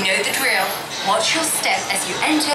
You know the drill. Watch your step as you enter.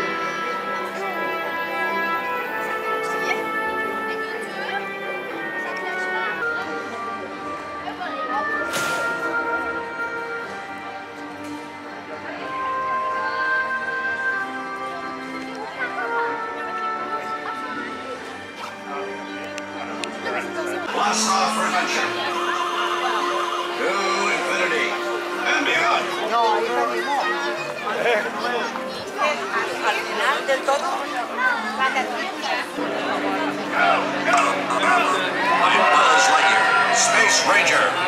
Blast off for adventure. To infinity and beyond. No, I don't anymore. I'm Buzz Lightyear, Space Ranger.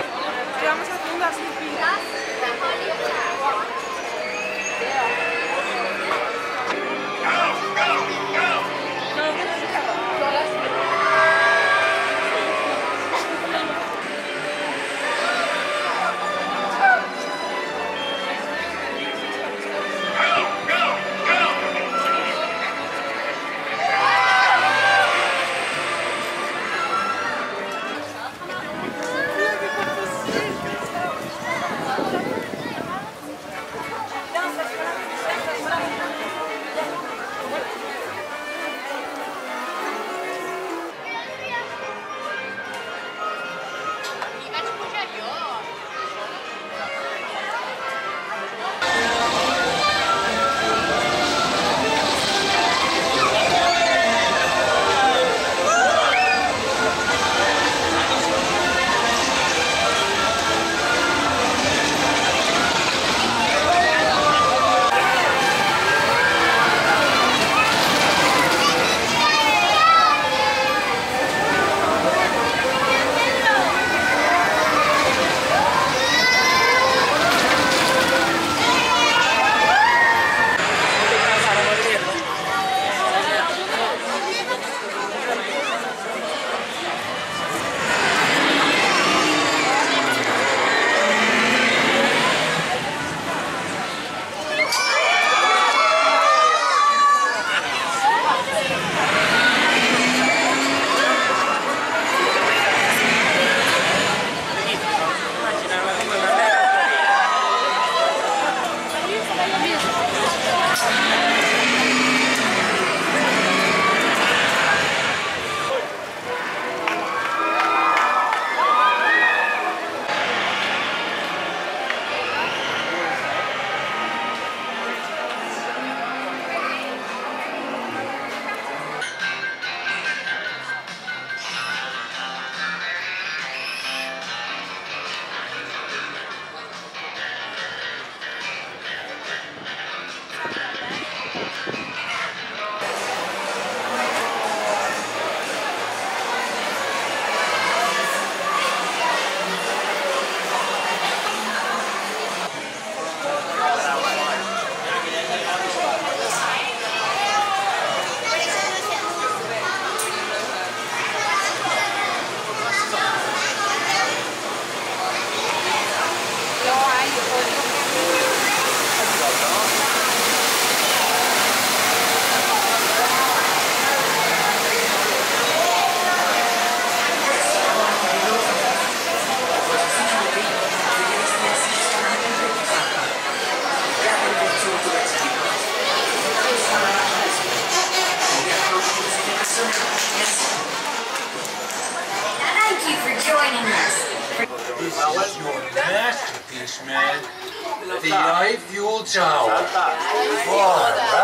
The iFuel Tower. Far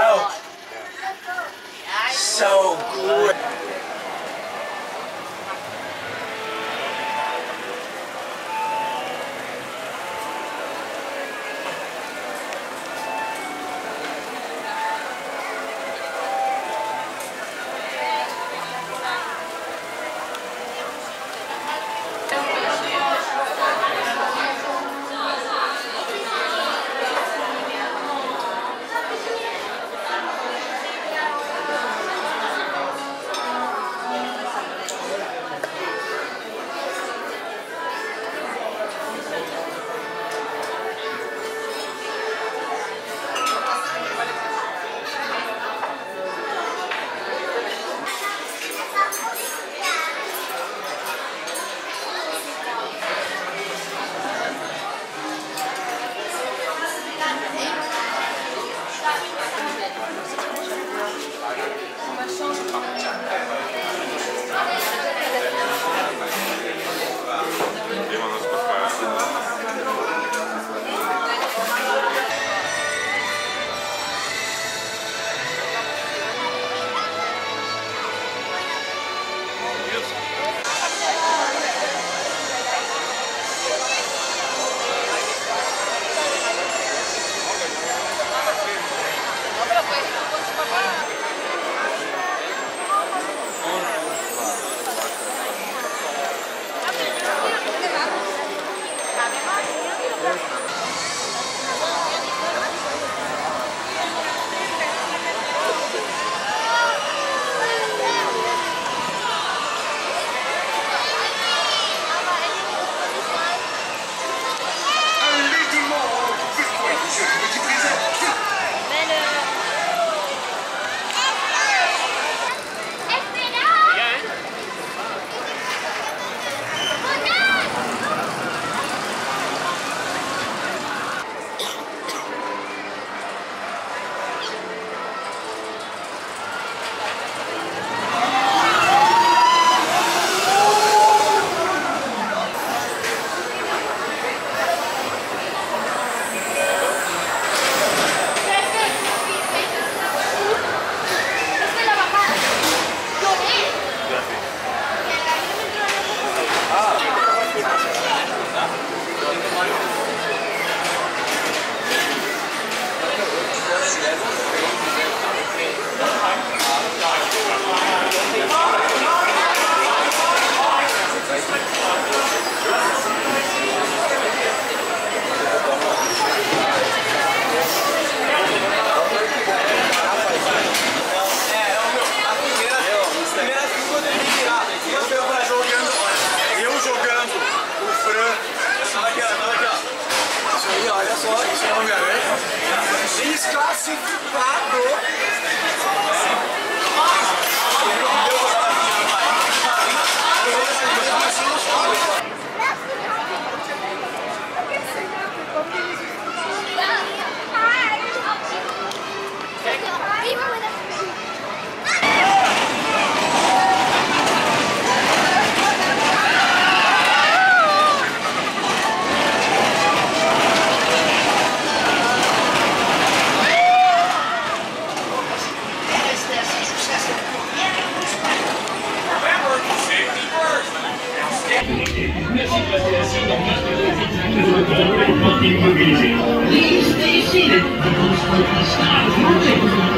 out. So good. Please stay seated. The most likely start moving.